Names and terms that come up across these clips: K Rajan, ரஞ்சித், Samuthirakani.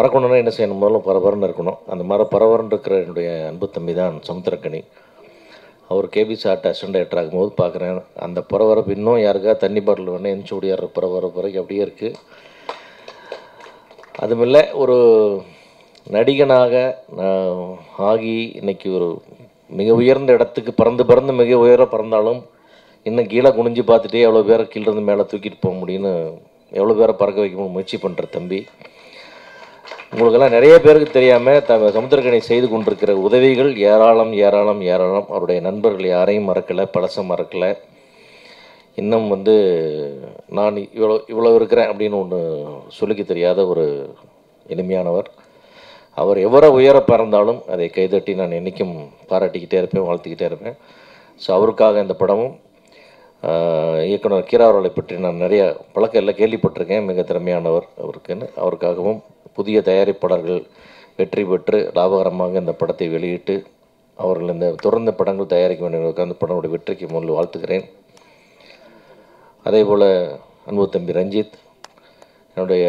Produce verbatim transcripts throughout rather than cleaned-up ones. பறக்கணும்னா என்ன செய்யணும்? முதல்ல பரபரன்னு இருக்கணும். அந்த மாதிரி பரபரன் இருக்கிற என்னுடைய அன்பு தம்பி தான் சமுத்திரக்கனி. அவர் கேபிசி ஆர்ட் அசிஸ்டண்ட்டாக எட் ஆகும்போது பார்க்குறேன், அந்த பரபரப்பு இன்னும் யாருக்கா தண்ணி பாட்டில் வேணும் எந்த சூடியார் பரபரப்பு வரைக்கும் அப்படியே இருக்குது. அதுமில்லை ஒரு நடிகனாக ஆகி இன்றைக்கி ஒரு மிக உயர்ந்த இடத்துக்கு பறந்து பறந்து மிக உயர பறந்தாலும் இன்னும் கீழே குனிஞ்சு பார்த்துட்டே எவ்வளோ பேரை கீழேருந்து மேலே தூக்கிட்டு போக முடியும்னு எவ்வளோ பேரை பறக்க வைக்கணும்னு முயற்சி பண்ணுற தம்பி. உங்களுக்கெல்லாம் நிறைய பேருக்கு தெரியாமல் த சமுத்திரக்கனி செய்து கொண்டிருக்கிற உதவிகள் ஏராளம் ஏராளம் ஏராளம். அவருடைய நண்பர்கள் யாரையும் மறக்கலை, பழசம் மறக்கலை. இன்னும் வந்து நான் இவ்வளோ இவ்வளோ இருக்கிறேன் அப்படின்னு ஒன்று சொல்லிக்க தெரியாத ஒரு எளிமையானவர். அவர் எவ்வளோ உயர பறந்தாலும் அதை கைதட்டி நான் என்றைக்கும் பாராட்டிக்கிட்டே இருப்பேன், வாழ்த்துக்கிட்டே இருப்பேன். ஸோ அவருக்காக இந்த படமும் இயக்குனர் கீராவர்களை பற்றி நான் நிறைய பழக்கம் எல்லாம் கேள்விப்பட்டிருக்கேன், மிக திறமையானவர் அவருக்குன்னு. அவருக்காகவும் புதிய தயாரிப்பாளர்கள் வெற்றி பெற்று லாபகரமாக இந்த படத்தை வெளியிட்டு அவர்கள் இந்த தொடர்ந்து படங்கள் தயாரிக்க வேண்டியவர்களுக்கு அந்த படனுடைய வெற்றிக்கு முதல் வாழ்த்துக்கிறேன். அதே போல் அன்பு தம்பி ரஞ்சித், என்னுடைய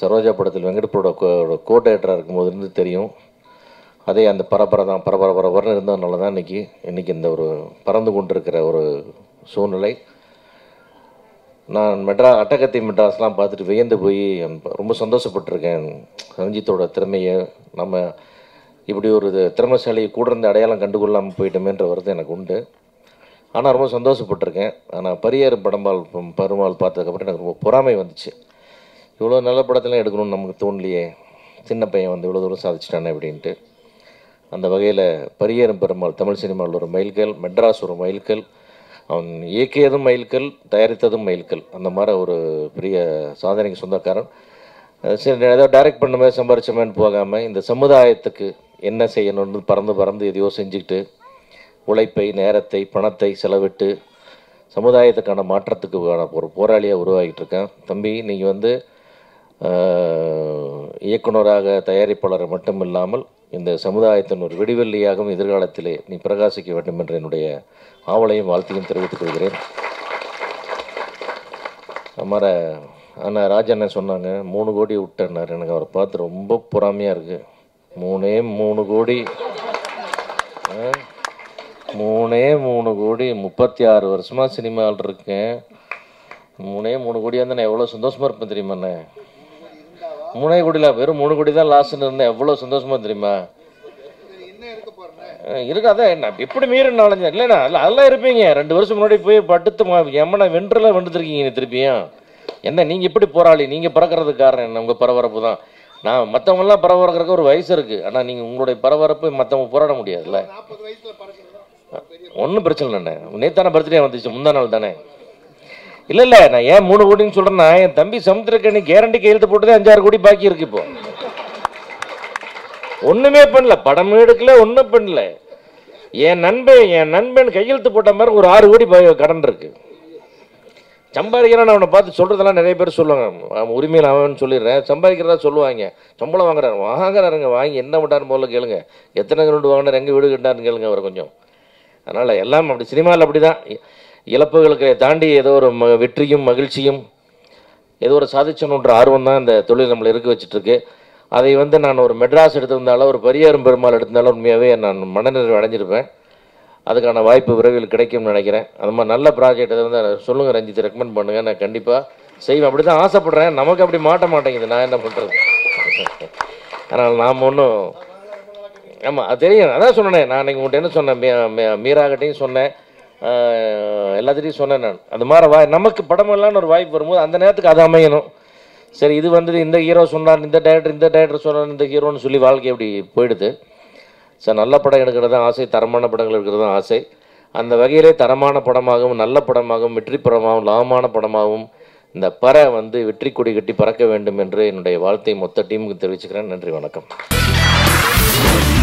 சரோஜா படத்தில் வெங்கடப்பூரோட கோ கோ டைரக்டராக இருக்கும்போது இருந்து தெரியும். அதே அந்த பரபர தான் பரபர பரபரன்னு இருந்ததுனால தான் இன்றைக்கி இன்றைக்கி இந்த ஒரு பறந்து கொண்டிருக்கிற ஒரு சூழ்நிலை. நான் மெட்ரா அட்டகத்தை மெட்ராஸ்லாம் பார்த்துட்டு வியந்து போய் ரொம்ப சந்தோஷப்பட்டிருக்கேன். ரஞ்சித்தோட திறமையை நம்ம இப்படி ஒரு திறமைசாலியை கூட இருந்து அடையாளம் கண்டுகொள்ளாமல் போயிட்டோமேன்ற வருது எனக்கு உண்டு. ஆனால் ரொம்ப சந்தோஷப்பட்டிருக்கேன். ஆனால் பரியாறு படம்பால் பருமாள் பார்த்ததுக்கப்புறம் எனக்கு ரொம்ப பொறாமை வந்துச்சு. இவ்வளோ நல்ல படத்தெல்லாம் எடுக்கணும்னு நமக்கு தோணலையே, சின்ன பையன் வந்து இவ்வளோ தூரம் சாதிச்சிட்டானே அப்படின்ட்டு. அந்த வகையில் பரியேறும் பெருமாள் தமிழ் சினிமாவில் ஒரு மைல்கல், மெட்ராஸ் ஒரு மைல்கல், அவன் இயக்கியதும் மைல்கல், தயாரித்ததும் மைல்கல். அந்த மாதிரி ஒரு பெரிய சாதனைக்கு சொந்தக்காரன். சரி, ஏதோ டைரக்ட் பண்ணமே சம்பாரிச்சமேன்னு போகாமல் இந்த சமுதாயத்துக்கு என்ன செய்யணும்னு பறந்து பறந்து எதையோ செஞ்சுக்கிட்டு உழைப்பை, நேரத்தை, பணத்தை செலவிட்டு சமுதாயத்துக்கான மாற்றத்துக்கு ஒரு போராளியாக உருவாகிட்டு இருக்கேன். தம்பி, நீங்கள் வந்து இயக்குனராக தயாரிப்பாளர் மட்டும் இல்லாமல் இந்த சமுதாயத்தின் ஒரு விடிவெள்ளியாகவும் எதிர்காலத்திலே நீ பிரகாசிக்க வேண்டும் என்ற என்னுடைய ஆவலையும் வாழ்த்தையும் தெரிவித்துக் கொள்கிறேன். அமர ஆனால் ராஜண்ணன் சொன்னாங்க மூணு கோடி விட்டேன்னார். எனக்கு அவரை பார்த்து ரொம்ப பொறாமையாக இருக்குது. மூணே மூணு கோடி மூணே மூணு கோடி முப்பத்தி ஆறு வருஷமாக சினிமாவில் இருக்கேன். மூணே மூணு கோடியாக இருந்தால் நான் எவ்வளோ சந்தோஷமாக இருப்பேன் தெரியுமாண்ணே. மூணே கோடியில் வெறும் மூணு கோடி தான் லாஸ்ன்னு இருந்தேன், எவ்வளோ சந்தோஷமாக தெரியுமா இருக்காதே. நான் எப்படி மீறி நாலஞ்சு இல்லைண்ணா இல்லை அதெல்லாம் இருப்பீங்க. ரெண்டு வருஷம் முன்னாடி போய் படுத்து எம்மனை வென்றுலாம் வென்றுருக்கீங்க. திருப்பியும் என்ன நீங்கள் எப்படி போராளி? நீங்கள் பறக்கிறதுக்கு காரணம் என்ன? உங்கள் பரபரப்பு தான். நான் மற்றவங்களாம் பரபரக்கிறதுக்கு ஒரு வயசு இருக்குது, ஆனால் நீங்கள் உங்களுடைய பரபரப்பு மற்றவங்க போராட முடியாதுல்ல. ஒன்றும் பிரச்சனை இல்லைண்ணே. நேற்றான பர்த்டே வந்துச்சு, முந்தா நாள் தானே. இல்லை இல்லை நான் ஏன் மூணு கோடின்னு சொல்கிறேன்னா, என் தம்பி சமுத்திரக்கனி கேரண்டி கையெழுத்து போட்டதே அஞ்சாறு கோடி பாக்கி இருக்குது. இப்போ ஒன்றுமே பண்ணல, படம் எடுக்கல, ஒன்றும் பண்ணல. என் நண்பன் என் நண்பன் கையெழுத்து போட்ட மாதிரி ஒரு ஆறு கோடி கடன் இருக்குது. சம்பாதிக்கிறான்னு அவனை பார்த்து சொல்கிறதெல்லாம் நிறைய பேர் சொல்லுவாங்க. அவன் உரிமையில் அவன் சொல்லிடுறேன், சம்பாதிக்கிறதா சொல்லுவாங்க. சம்பளம் வாங்குறாரு வாங்குறாருங்க, வாங்கி என்ன பண்ணாருன்னு போல கேளுங்க. எத்தனை கிரௌண்டு வாங்கினார், எங்கே வீடு கட்டாருன்னு கேளுங்க அவர் கொஞ்சம். அதனால் எல்லாம் அப்படி சினிமாவில் அப்படி தான். இழப்புகளுக்கு தாண்டி ஏதோ ஒரு ம வெற்றியும் மகிழ்ச்சியும் ஏதோ ஒரு சாதிச்சணுன்ற ஆர்வம் தான் இந்த தொழில் நம்மளை இருக்க வச்சுட்டுருக்கு. அதை வந்து நான் ஒரு மெட்ராஸ் எடுத்திருந்தாலும் ஒரு பரியாரம் பெருமாள் எடுத்திருந்தாலும் உண்மையாகவே நான் மனநிறைவு அடைஞ்சிருப்பேன். அதுக்கான வாய்ப்பு விரைவில் கிடைக்கும்னு நினைக்கிறேன். அது மாதிரி நல்ல ப்ராஜெக்ட் எதாவது இருந்தால் சொல்லுங்கள் ரஞ்சித், ரெக்கமெண்ட் பண்ணுங்கள், நான் கண்டிப்பாக செய்வேன். அப்படி தான் ஆசைப்பட்றேன். நமக்கு அப்படி மாட்ட மாட்டேங்குது, நான் என்ன பண்ணுறது? அதனால் நாம் ஒன்றும் ஆமாம் அது தெரியும். அதான் சொன்னேன் நான் அன்றைக்கி உங்கள்கிட்ட என்ன சொன்னேன், மீ மீராகிட்டையும் சொன்னேன், எல்லாத்திட்டையும் சொன்னேன் நான். அது மாதிரி வா நமக்கு படமெல்லாம் ஒரு வாய்ப்பு வரும்போது அந்த நேரத்துக்கு அது அமையணும். சரி, இது வந்து இந்த ஹீரோ சொன்னார், இந்த டைரக்டர் இந்த டைரக்டர் சொன்னார், இந்த ஹீரோன்னு சொல்லி வாழ்க்கை அப்படி போயிடுது. சார், நல்ல படம் எடுக்கிறது தான் ஆசை, தரமான படங்கள் எடுக்கிறது தான் ஆசை. அந்த வகையிலே தரமான படமாகவும் நல்ல படமாகவும் வெற்றி படமாகவும் லாபமான படமாகவும் இந்த பற வந்து வெற்றி கொடி கட்டி பறக்க வேண்டும் என்று என்னுடைய வாழ்த்தை மொத்த டீமுக்கு தெரிவிச்சுக்கிறேன். நன்றி, வணக்கம்.